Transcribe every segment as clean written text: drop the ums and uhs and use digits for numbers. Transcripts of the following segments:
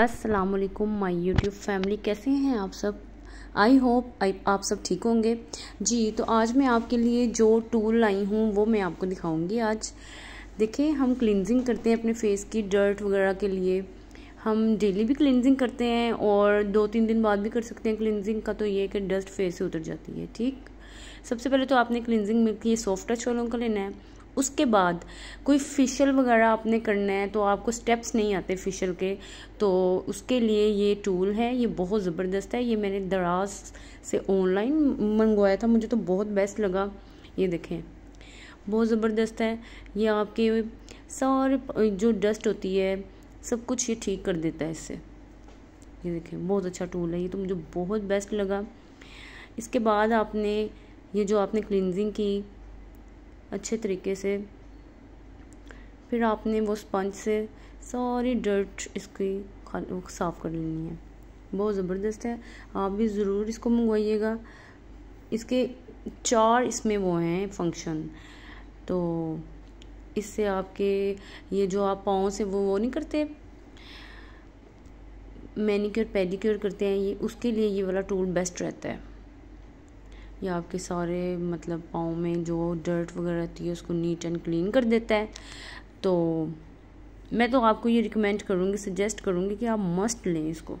अस्सलाम वालेकुम my YouTube family, कैसे हैं आप सब। आई होप आप सब ठीक होंगे जी। तो आज मैं आपके लिए जो टूल लाई हूँ वो मैं आपको दिखाऊंगी। आज देखिए हम क्लिनजिंग करते हैं अपने फेस की डर्ट वगैरह के लिए। हम डेली भी क्लिनजिंग करते हैं और 2-3 दिन बाद भी कर सकते हैं। क्लिनजिंग का तो ये है कि डस्ट फेस से उतर जाती है। ठीक, सबसे पहले तो आपने क्लिनजिंग मिल्क ये सॉफ्ट टच वालों का लेना है। उसके बाद कोई फेशियल वगैरह आपने करना है तो आपको स्टेप्स नहीं आते फेशियल के, तो उसके लिए ये टूल है। ये बहुत ज़बरदस्त है। ये मैंने दराज से ऑनलाइन मंगवाया था, मुझे तो बहुत बेस्ट लगा। ये देखें बहुत ज़बरदस्त है। ये आपके सारे जो डस्ट होती है सब कुछ ये ठीक कर देता है इससे। ये देखें बहुत अच्छा टूल है, ये तो मुझे बहुत बेस्ट लगा। इसके बाद आपने ये जो आपने क्लिनजिंग की अच्छे तरीके से, फिर आपने वो स्पंज से सारी डर्ट इसकी साफ़ कर लेनी है। बहुत ज़बरदस्त है, आप भी ज़रूर इसको मंगवाइएगा। इसके 4 इसमें वो हैं फंक्शन, तो इससे आपके ये जो आप पाँव से वो नहीं करते मैनीक्योर पेडिक्योर करते हैं, ये उसके लिए ये वाला टूल बेस्ट रहता है। या आपके सारे मतलब पाँव में जो डर्ट वगैरह होती है उसको नीट एंड क्लीन कर देता है। तो मैं तो आपको ये रिकमेंड करूँगी, सजेस्ट करूँगी कि आप मस्ट लें इसको।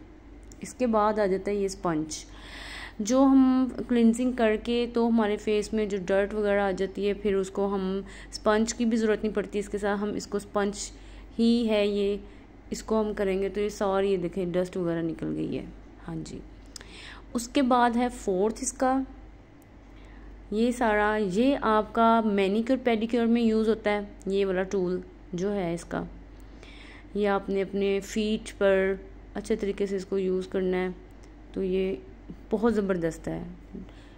इसके बाद आ जाता है ये स्पंज, जो हम क्लिनजिंग करके तो हमारे फेस में जो डर्ट वगैरह आ जाती है, फिर उसको हम स्पंज की भी ज़रूरत नहीं पड़ती। इसके साथ हम इसको स्पंज ही है ये, इसको हम करेंगे तो ये सारी ये देखें डस्ट वगैरह निकल गई है। हाँ जी, उसके बाद है 4th इसका, ये सारा ये आपका मैनीक्योर पेडिक्योर में यूज़ होता है ये वाला टूल जो है इसका। ये आपने अपने फीट पर अच्छे तरीके से इसको यूज़ करना है, तो ये बहुत ज़बरदस्त है।